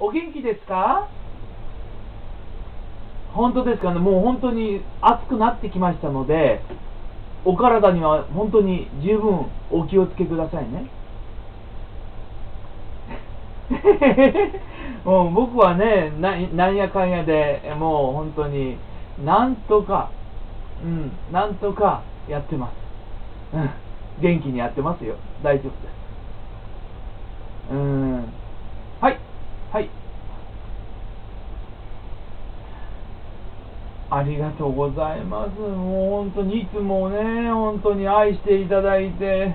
お元気ですか？本当ですかね、もう本当に暑くなってきましたので、お体には本当に十分お気をつけくださいね。もう僕はね、なんやかんやでもう本当になんとか、なんとかやってます。元気にやってますよ。大丈夫です。はい、はい。ありがとうございます。もう本当にいつもね、本当に愛していただいて。